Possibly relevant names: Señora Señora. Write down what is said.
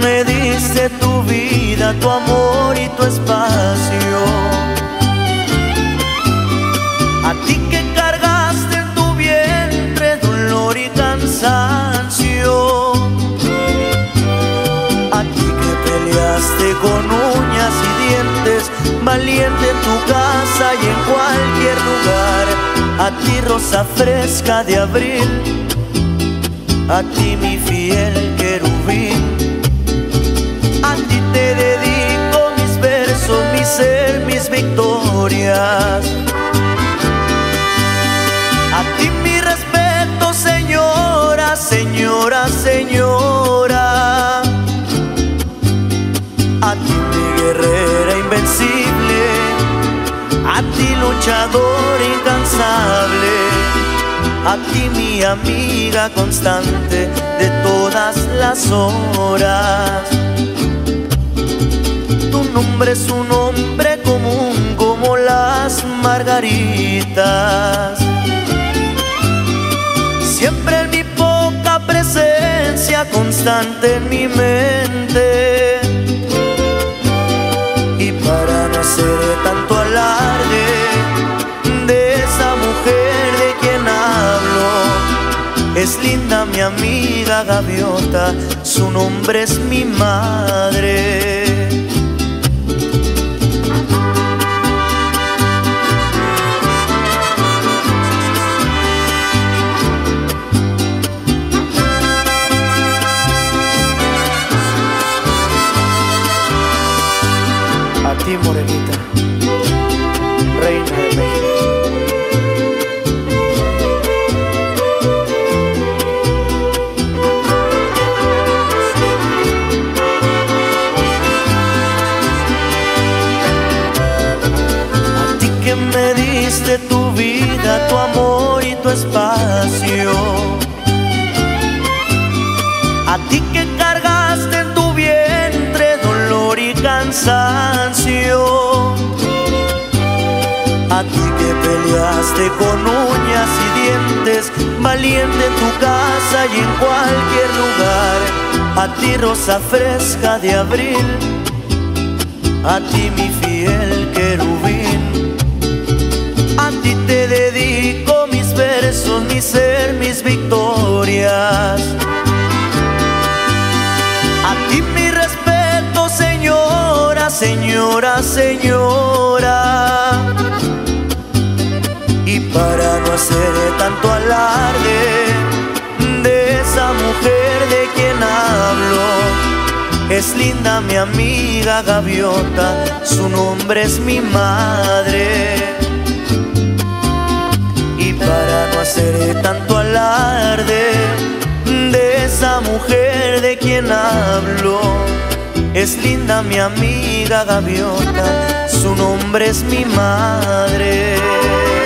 me diste tu vida, tu amor y tu espacio. A ti que cargaste en tu vientre dolor y cansancio. A ti que peleaste con uñas y dientes, valiente en tu casa y en cualquier lugar. A ti, rosa fresca de abril, a ti, mi fiel querubín. A ti te dedico mis versos, mi ser, mis victorias. A ti mi respeto, señora, señora, señora. A ti mi guerrera invencible, a ti luchador incansable. A ti mi amiga constante de todas las horas. Tu nombre es un nombre común como las margaritas. Siempre en mi poca presencia, constante en mi mente. Y para no hacer tanto alarde de esa mujer de quien hablo, es linda mi amiga gaviota, su nombre es mi madre. A ti, morenita, reina de México. Me diste tu vida, tu amor y tu espacio. A ti que cargaste en tu vientre dolor y cansancio. A ti que peleaste con uñas y dientes, valiente en tu casa y en cualquier lugar. A ti, rosa fresca de abril, a ti mi fiel querubín. A ti te dedico mis versos, mi ser, mis victorias. A ti mi respeto, señora, señora, señora. Y para no hacer tanto alarde de esa mujer de quien hablo, es linda mi amiga gaviota, su nombre es mi madre. Para no hacer tanto alarde de esa mujer de quien hablo, es linda mi amiga gaviota, su nombre es mi madre.